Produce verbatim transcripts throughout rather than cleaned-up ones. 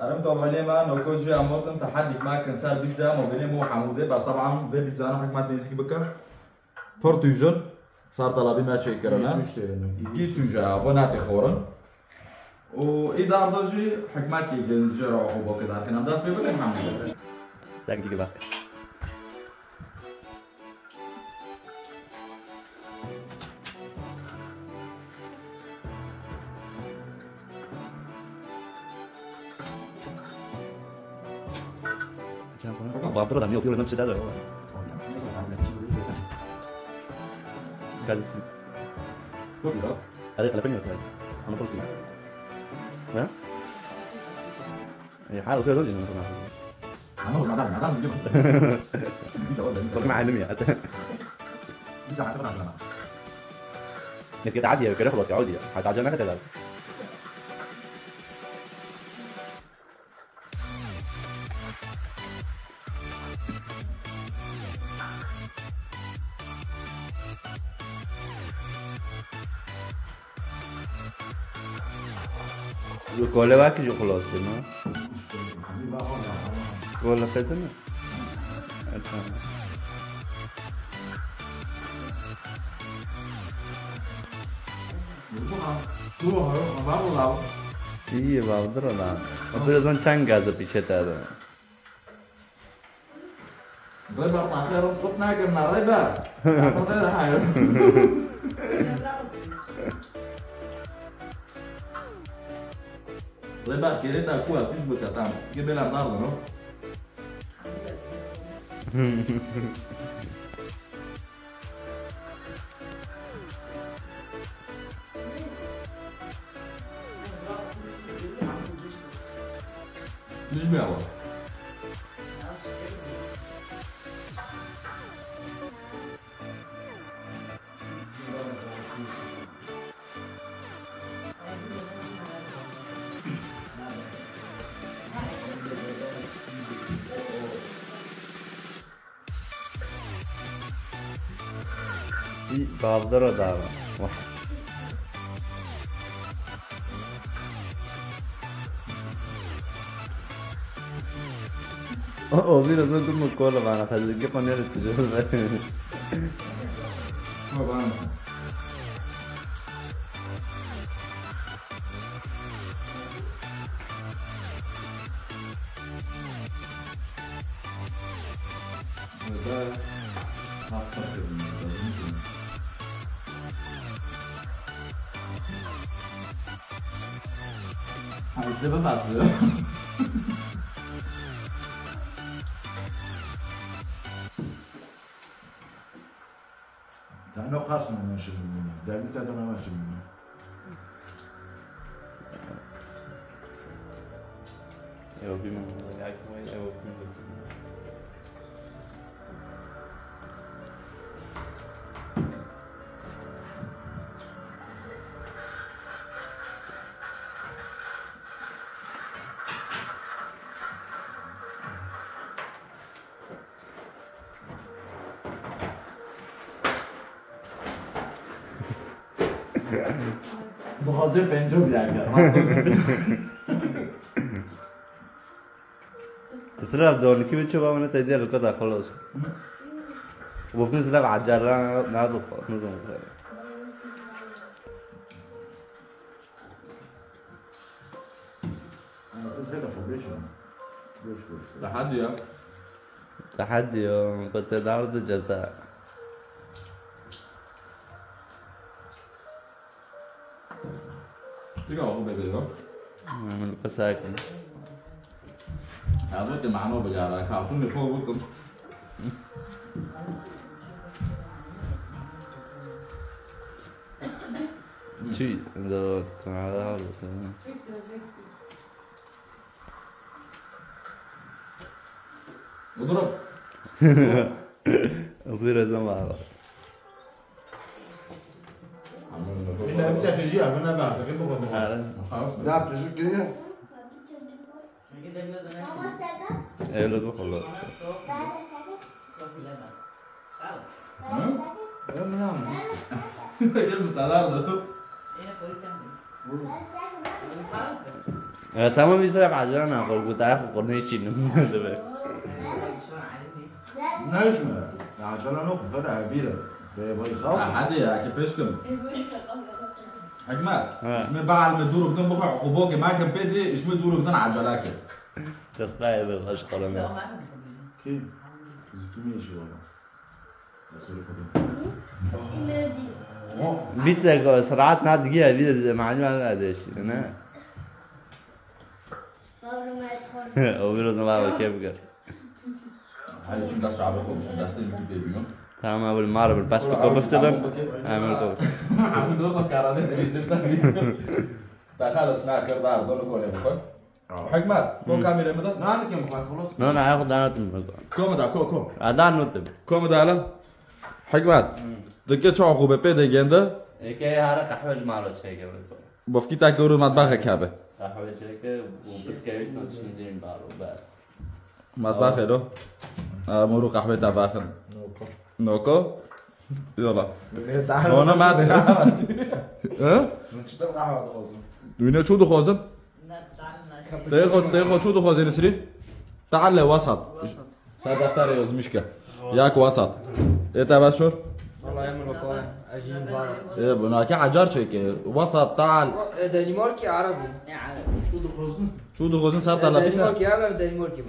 قامت عمليه بقى انا وكوتش جاي عملت تحدي معاك كان سعر بيتزا ما مو حمودي بس طبعا بيتزا انا حكمت نسكي بكر بورتوجون صار طلبي ماشي كرنا جيتوجا بناتي خورن وإدار دوجي حكمتي للجرع وحبه كده عارفين أنداس بيقول لك محمد تانكي كده بعطره دمية وبيقول نمشي ده كذا كله هذا خلاه بني أصلا أنا قلت له ها؟ هي حالة فيها زوجي أنا ما أعرف أنا ما أعرف أنا ما أعرف أنا عادية كده خلاص يا عادية هتعدي أنا كده ولا واكل جو خلاص تمام ولا فاتنا ايه بقدر انا بقدر زون تشانغازه بيشتا ده بابا اخر قطنا قلنا ربا قطنا حاجه لبا كيريت اكو اكو بكتام كيف بلا النهارده نو مش بقى بقدر أدعم أوه في رزق دم الكولا معنا خليك كيف أنا رتجل ما عايز بقى فاضي ده انا خاص من ماشي ده انت ده ما ماشي يا بيمو يا كويس يا بيمو تخزر بنجو بلاك تسلب دوني كيف تشوفها وانا تدير القطع خلاص وفي نزلة على الجرة نعرض نظم تحدي تحدي كنت عرض الجزاء تيجا أقول بيبي لو؟ من القساكن. أقول تمانو بجارة كأقول نفوق بكم. شيء ده تعالى ولا؟ أضرب. أبير الزمان. لا بدها تجيها من بعد غير بغض خلاص لا بتجيب كده ايه لا خلاص خلاص تمام بيسرب عجله انا اقول كنت هاخد قرنيه تشيل ده نجمه عجله نخبر عبيره بيخاف حد يا كبشكم اجمل مش بعلم الدور بدون بخع عقوبه جماعه كبدي مش مدور بدون عجله كده تستاهل الاشقر انا كيف زكيمي شو بيتزا سرعات نعد دقيقة بيتزا معلومة على قداش أنا أوبيروز ما كيف قال هاي شو داش عبي خوب شو داش تلبي بيبيون تمام أول مرة بالبس كوب بتدم أعمل كوب عم دوره كاراديت بيسوي تاني دخل سنا كردار دول كله بخور حكمات كم كاميرا مدة نعم كم خلاص أنا هاخد دانات من كم دا كم كم أدان نوتب كم دا لا حكمات دكتور شو عقوبة بيده جنده؟ إيه هذا قهوة جمالة شيء كمان. بفكي تاكلوا مطبخ كابه. قهوة شيء كده وبسكويت نشندين بارو بس. مطبخ ده؟ مورو قهوة تباخن. نوكو. نوكو؟ يلا. هنا ما أدري. ها؟ نشتري قهوة دخوزم. وين شو دخوزم؟ تاخد تاخد شو دخوزم نسري؟ تعال لوسط. ساعة أفتري وزمشكة. ياك وسط. إيه تباشر؟ والله من وطنه عجيب ايه بناكي حجر شيك وسط تعال دنماركي عربي شو دخوزن شو دخوزن صارت على دنماركي عربي دنماركي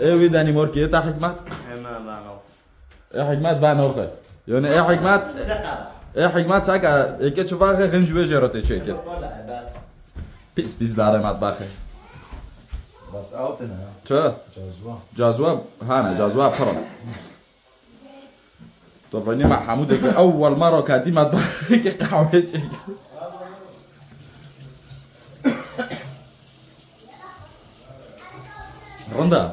ايه وي دنماركي ايه تاع حكمات ما ما ايه حكمات بان اوكي يعني ايه حكمات ايه حكمات ساكا ايه تشوف اخي غنج بجرتي شيك بيس بيس دار المطبخ بس اوتنا شو جازواب جازواب هانا جازواب خرب طبعا مع حمود اول مره كادي ما تضحك قهوتي رندا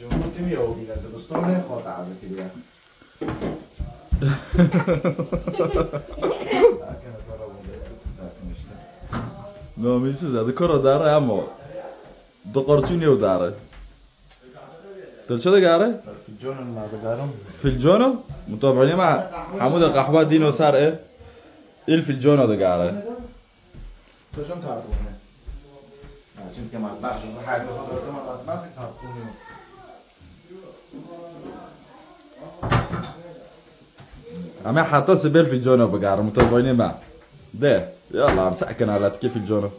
جمهورتي ميوبي لازم تستنى خاطر عزك اليوم لا ميسي زاد كرة داره يا مو دقرتوني وداره تل شو دقاره؟ في الجونو ما دقارهم في الجونو؟ متابعين مع حمود القحوة دينوسار ايه؟ ايه في الجونو دقاره؟ شلون تعرفونه؟ عشان كمان مطبخ شوف حاجة خضرة كمان مطبخ تعرفونه عم حاطه سبيل في الجونو بقاره متابعين مع ده يلا عم ساكن على كيف الجونو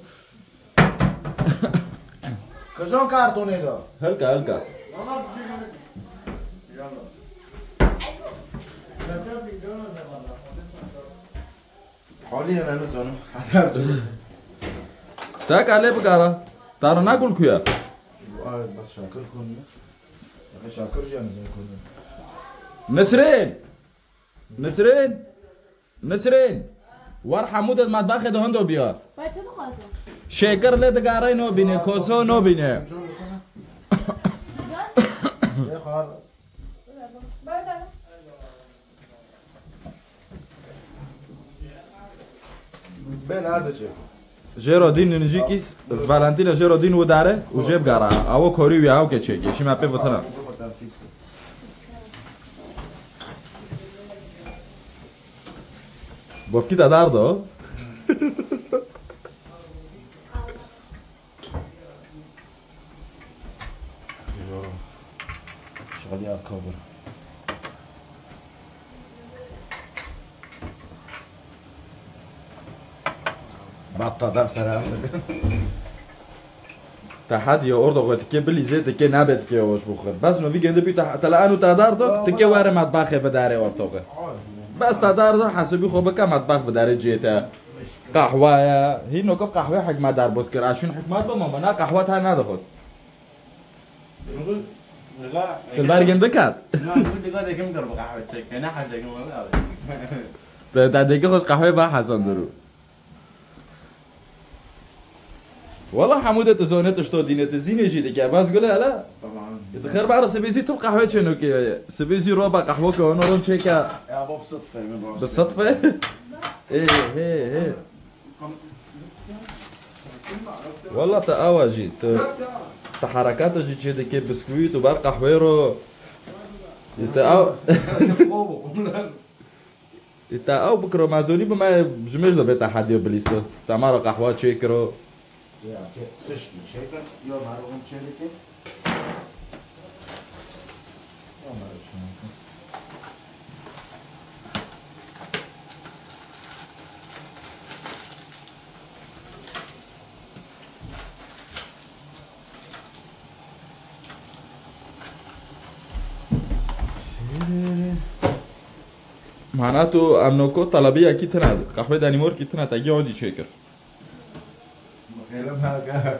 شلون كارتوني ده؟ هلكا هلكا حولي انا نزونه حتى ساك عليه بقره ترى ناكل كويا بس شاكر كون شاكر جامد كون نسرين نسرين نسرين ور حمود المطبخ ده هندو بيار شاكر لا دقاره نو بينه كوسو نو بينه بين هذا شيء جيرودين نجيكيس فالنتينا جيرودين وداره وجيب قرا او كوري ويا او كشي شي ما بيفو ترى بوفكي دار دو شغلي على الكوبر بطاطا بصراحة تحدي أردوغ تكي بلي زي تكي نابت كي واش بخير بس ما في كندا بي تلقانو تداردو تكي واري مطبخ بداري ورتوغ بس تداردو حسبي خو بكا مطبخ بداري جيتا قهوة هي نوكب قهوة حكمة دار بوسكر عشان حكمة بما بنا قهوة تاع نادخوس البارك عندك؟ نعم كنت قاعد كم قرب قهوة تشيك أنا حاجة كم قهوة تعديك خش قهوة بقى حسن درو والله حموده تزونت شتودينه تزينه جيدك يا باز قولها لا طبعا يتخير بعرس سبيزي تبقى قهوه شنوكي سبيزي روبا قهوه ونورم شيكا يا باب بالصدفه بالصدفه ايه ايه ايه والله تقوى جيت تحركاته جيت شيدك بسكويت وبار قهويرو يتقوى تا او بكره مازوني بما بجميش ضبط احد يبليسو تاع مره قهوه تشيكرو يا كيف تشكي تشيكر يوم هروم تشيكر يوم هروم تشيكر معناته امنوكو طلبيه كي تنادي قهوه داني مور كي تنادي تجي عندي تشيكر غير حاجه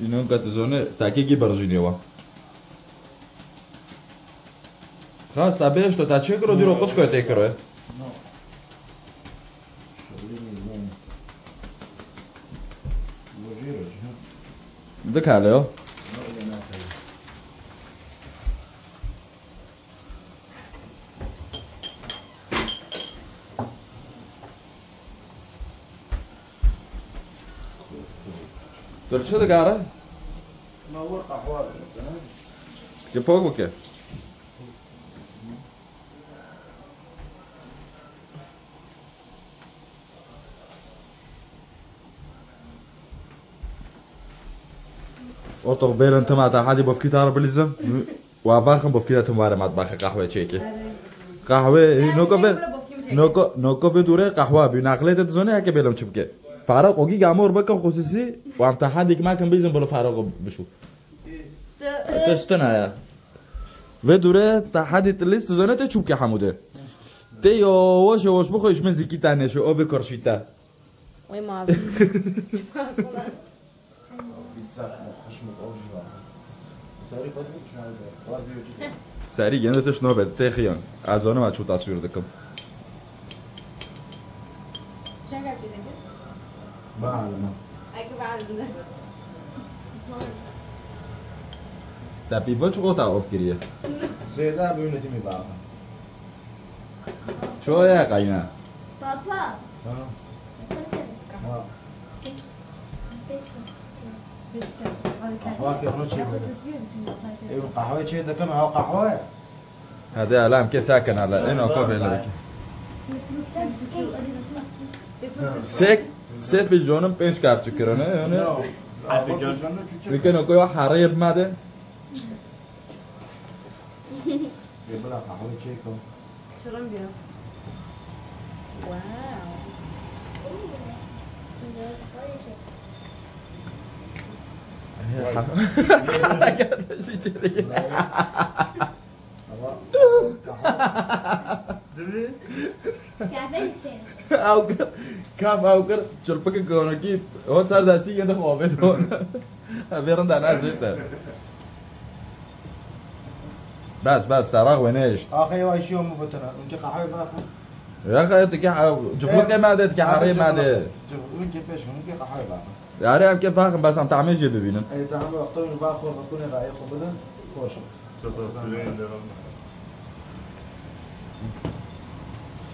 ينون كاتزونه تاكيكي برجينيوا خلاص ابي اشتو تاكيكرو ديرو قشكو تاكيكرو دك عليه تقول شو دك على؟ ما هو القهوة جبت هذا. كيف أوتو بيل أنت مع تحدي بفكيت عربي لزم وأباخم بفكيت أتمارى مع تباخ قهوة شيكي قهوة نوكوفي نوكو نوكوفي دوره قهوة بناقلة تزونه هكى بيلهم شبكة فارق وقي جامور بكم خصوصي وعم تحديك معكم بيزم بلو فارق بشو تشتنا يا ودوره تحدي تلست تزونه تشوبك حموده تيو وش وش بخوش من زكيت أنا شو أبي كرشيتا وين ما ساري جنده شنو بده تخيان از اون ما شو تصوير دكم شنو قاعد تدير بعلم اكو بعلم تا بيفوت قطع اوف كريه زيدا بيونتي مباح شو يا قاينا بابا ها ها قهوة كيف قهوة شيء ده كم هو قهوة هذا لا مكي ساكن على إنه كوفي لك سك سك في الجونم بينش كارتش كرنا يعني لكن أكو واحد حريب ما ده يبلا قهوة شيء كم شرم بيو واو كاف اوكر شربك كونكي هو صار داستي يد خوابت هون بيرن دانا زيت بس بس ترى وينيش اخي وايش يوم بتنا انت قهوه ما يا اخي تك جبلك ما دتك حري ما ده جبلك بيش ممكن قهوه يعني أنا كيف باخم بس عم تعمل جيبي بينا. أي تعمل أختار باخور بكون رأي خبرة كوشة.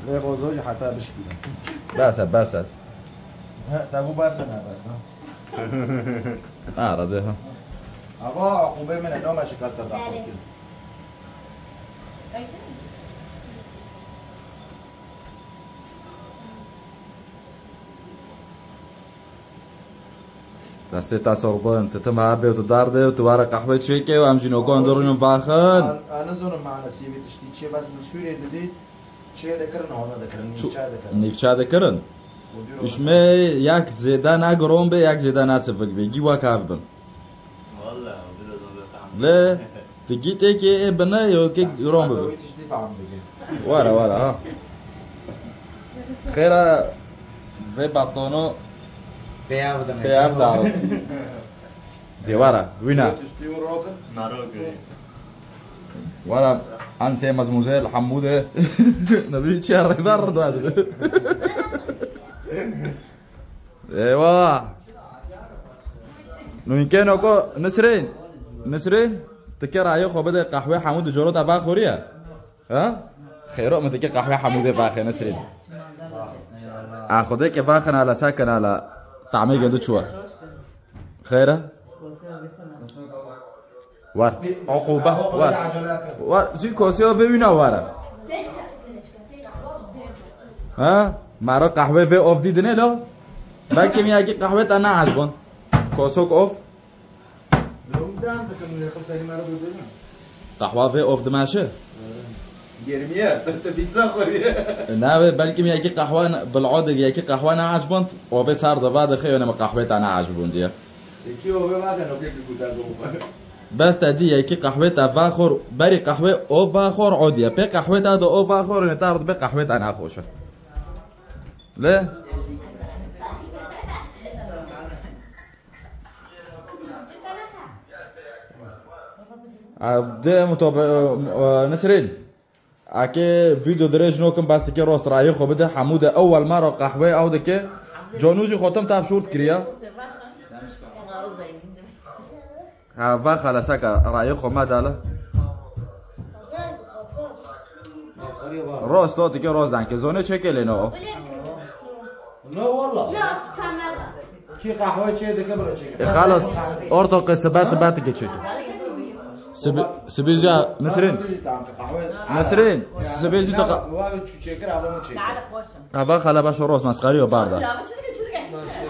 ليه غوزوجي حتى بشكله. باسد باسد. ها تقول باسد أنا بس ها. آه رديها. أبغى عقوبة من النوم عشان كسر باخور كده. تاسته تاسو بون تتمع بيو تدار ده وتبارك قهوه شيكه وامجنو كون درون باخن انا زون معنا سيبي تشتي شي بس من سوريا ددي Če je da krna, ona da krna, nivča da krna. Nivča da krna. Išme jak zeda na grombe, jak zeda na sefak be. Giwa kavben. Valla, bilo dobro tam. Le, tegi teki e bana yo kek grombe. Ato itishdi fahamdege. Wara wara ha. خيرا في بطنه بيعرف دارو دي ورا وينا ورا انسى مزموزيل حموده نبي تشارك ضرد هذا ايوا ممكن نسرين نسرين تكرا يا خو بدا قهوه حموده جرود ابا خوريا ها خيرو ما تكي قهوه حموده باخي نسرين أخذك فاخن على ساكن على طعمي جدود شوى خيره وار عقوبة وار وار زي كوسيو في وينا وارا ها مرة قهوة في أوف دي دنيا لو باكي مياكي قهوة أنا عزبون كوسوك أوف قهوة في أوف دماشة جرميا انت بتسخر يا نعم بلكي يجي قهوه بالعود يجي قهوه انا عجبنت وبس هارده بعد خير انا قهوه انا عجبنت يا بس تدي يجي قهوه تفاخر بري قهوه او باخر عود يا بي قهوه هذا او باخر نتعرض بقهوه انا خوشه لا عبد متابع نسرين اكي فيديو دريج نوكم بس كي روست رايي خو بدا حموده اول مره قهوه او دكي جونوجي ختم تاع شورت كريا ها واخ على ساكا رايي خو ما داله روست او دكي روز دانكي زونه تشكلينو لا والله لا كاميرا كي قهوه تشي دكي برا تشي خلاص اورتو قصه بس باتكي تشي سب سبيزا نسرين نسرين سبيزا تق هوا خلا باش روس مسخري وبارده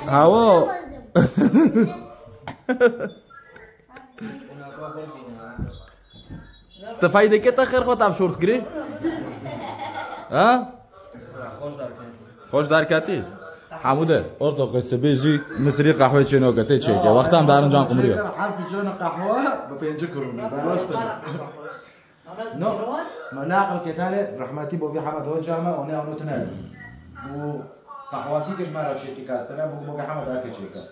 هوا تفايده كي تاخر خو تاف شورت كري ها خوش دركاتي حموده اورتو قصه بيجي مصري قهوه شنو قتي تشيكه وقتها دارن جان قمريه حرف جون قهوه بينجكرون بلاشتر نو مناقل كتاله رحمتي بوبي حمد هو جامع وانا ونتنال وقهواتي دجمره تشيكي كاستنا بوبي حمد هكا تشيكه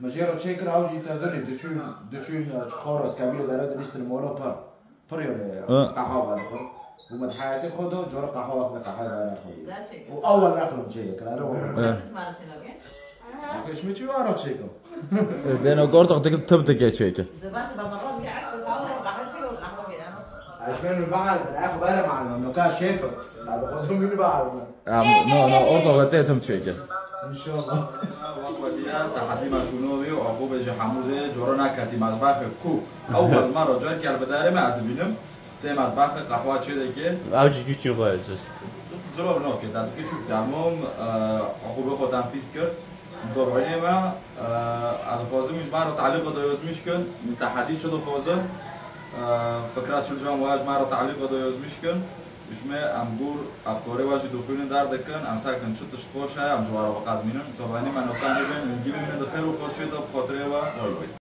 مجيرو تشيكر او جي تازني دشوي دشوي خورس كامل دارت نشتري مولو بار بريو قهوه ومن حياتي خذوا جور قهوة من قهوة وأول نخلق جيك أنا أروح مش مش وارد شيكو لأنه قرط قدك تبتك يا شيكو زباس بمرات جاي عشرة قهوة وقهوة شيكو والقهوة كده عشان البعض الأخ بقى معنا إنه كان شايفه بعد خصهم يقولوا بعض نو نو قرط قدتهم شيكو إن شاء الله تحدي مع شنوبي وعقوبة جحمودة جورنا كاتي مع الباخر كو أول مرة جاك على بداري ما عتبينهم تم الباخ قهوة شده که آوجی گیشی باید است. زلور نه که داد که چوب دامم عقوبه خودم فیس کرد دروایی ما از خوازمش ما رو تعلیق دایوز میشکن متحدی شده خوازم فکرات شل جام واج ما رو تعلیق دایوز میشکن اشمه امگور افکاری واجی دخوین در دکن امساکن چتش خوشه امجوار و قدمینم دروایی من رو کنیم میگیم من دخیل و خوشی دب خاطره و